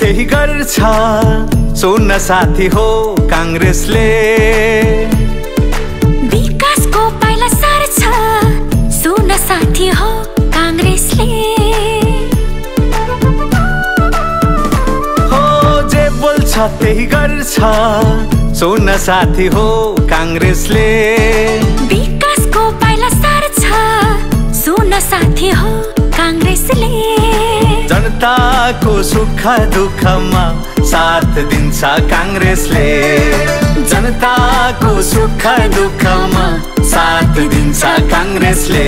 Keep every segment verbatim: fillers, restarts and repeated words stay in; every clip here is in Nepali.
त्यही गर्छ सुन्न साथी हो कांग्रेसले विकासको पाइला सर्छ सुन्न साथी हो कांग्रेसले हो जे बोल्छ त्यही गर्छ सुन्न साथी हो कांग्रेसले विकासको पाइला सर्छ सुन्न साथी हो कांग्रेसले जनता को सुख दुख में साथ दिन्छ कांग्रेसले जनता को सुख दुख में साथ दिन्छ कांग्रेसले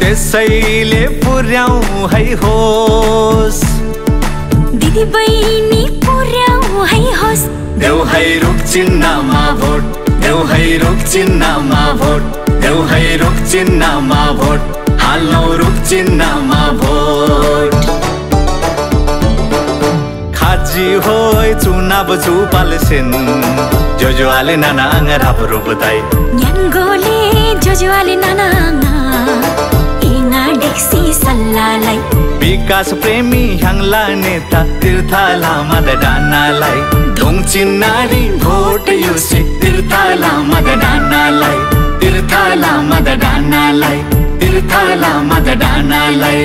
त्यसैले पुर्याउँ है होस् दिदी बहिनी पुर्याउँ है होस् देऊ है रुख चिन्हमा भोट देऊ है रुख चिन्हमा भोट देऊ है रुख चिन्हमा भोट हाल्नु रुख चिन्हमा भोट खाजी होइ चुनाव चुपाल सिन जो जो आले नाना राप रूप दाई न्याङ्गोले जो जो आले नाना इना डेक्सी सल्लालाई विकास प्रेमी ह्याङ्ला नेता तीर्थ लामा द डानालाई धुङ चिन्नारी भोट यो से तीर्थ लामा द डानालाई तीर्थ लामा द डानालाई तीर्थ लामा द डानालाई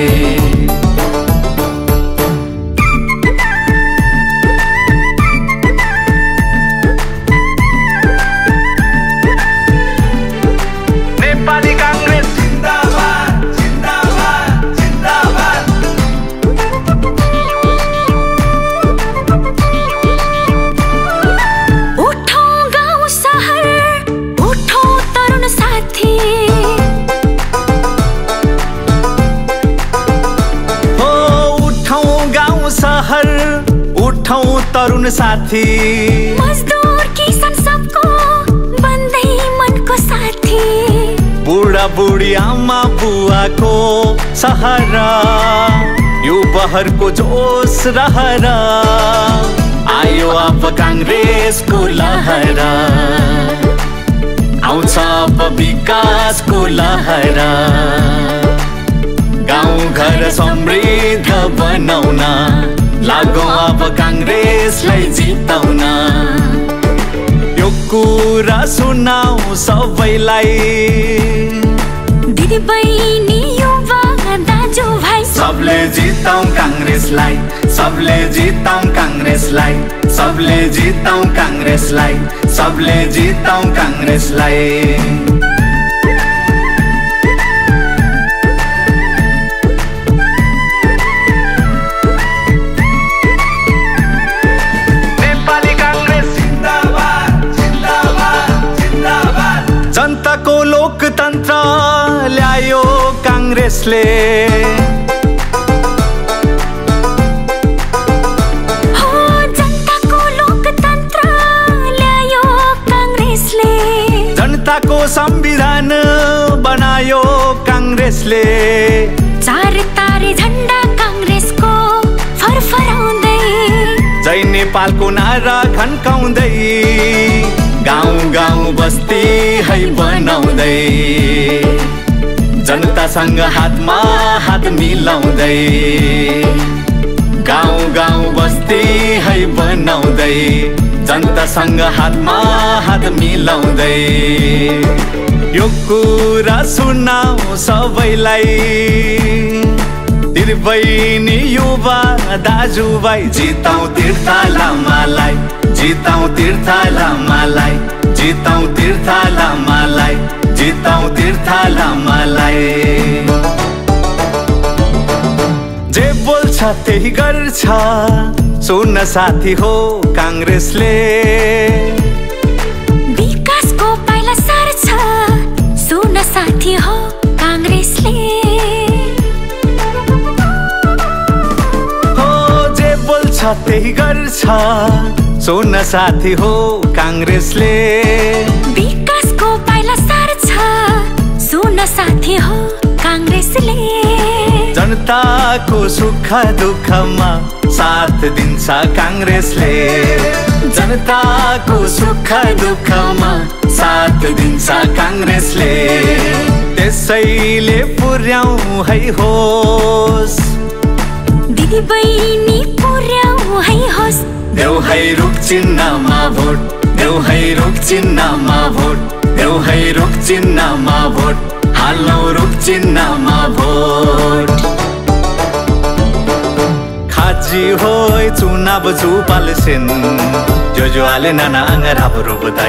तरुण साथी मजदूर किसान सबको बन्दै मनको साथी बुढा बुढी आमा बुवा को सहारा यो बहर को जोश रहरा आयो अब कांग्रेस को लहरा आउँछ अब विकास को लहरा गाउँ घर समृद्ध बनाउन लागौं अब कांग्रेसलाई जिताउन यो कुरा सुनाऊ सबैलाई दिदी बहिनी युवा दाजु भाइ सबले जिताऊ कांग्रेसलाई सबले जिताऊ कांग्रेसलाई सबले जिताऊ कांग्रेसलाई सबले जिताऊ कांग्रेसलाई लोकतन्त्र ल्यायो कांग्रेसले हो जनताको लोकतन्त्र ल्यायो कांग्रेसले जनताको संविधान बनायो कांग्रेसले चार तारे झण्डा कांग्रेसको फरफराउँदै जय नेपालको नारा खन्काउँदै गाउँ गाउँ बस्ती है बनाउँदै जनतासँग हातमा हात मिलाउँदै गाउँ गाउँ बस्ती है बनाउँदै जनतासँग हातमा हात मिलाउँदै यो कुरा सुनाऊ सबैलाई दिदी बहिनी युवा दाजुभाइ जिताऊ तीर्थ लामालाई जिताऊ तीर्थ लामालाई जिताऊ तीर्थ लामालाई जिताऊ तीर्थ लामालाई जे बोल्छ त्यही गर्छ सुन्न साथी हो कांग्रेसले विकासको पाइला सर्छ सुन्न साथी हो कांग्रेसले हो जे बोल्छ त्यही गर्छ सुन्न साथी हो कांग्रेसले विकासको पाइला सर्छ सुन्न साथी हो कांग्रेसले जनता को सुख दुख में साथ दिन्छ कांग्रेसले जनता को सुख दुख में साथ दिन्छ कांग्रेसले त्यसैले पुर्याउँ है होस् दिदी बहिनी पुर्याउँ ให้ฮอสเดี๋ยวให้รุกจินนามาโหวตเดี๋ยวให้รุกจินนามาโหวตเดี๋ยวให้รุกจินนามาโหวตฮัลโหลรุกจินนามาโหวตข้าจีโห้ยจูนับจูพัลสินโจโจอาเลนานาอังรับรูปได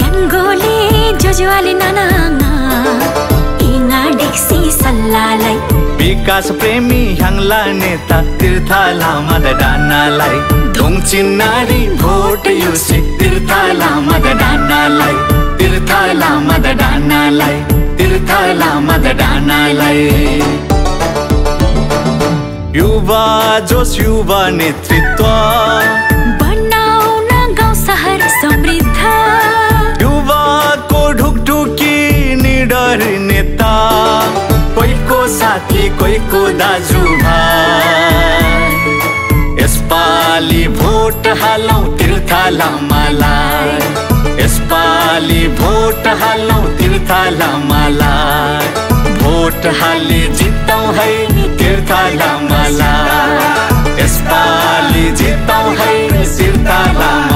ยันโกเลโจโจอาเลนานาอังอิงาเด็กซีสัลลาไลวิกาสเพรมีหังลาเนตักติรทาลามาดานาไลดงจินนารีโหวตยูสิติรทาลามาดานาไลติรทาลามาดานาไลติรทาลามาดานาไลยูวาโจสยูวาเนตริตวาบันนาวนังกาวสหรัฐสมริดายูวาโคดุกดุกีนิดาริเนตาकोई को साथी कोई को दाजु भाई यस पाली भोट हालौ तिर्खालामालाई यस पाली भोट हालौ तिर्खालामालाई भोट हाली जितौ है तिर्खालामालाई यस पाली जितौ है तिर्खालामालाई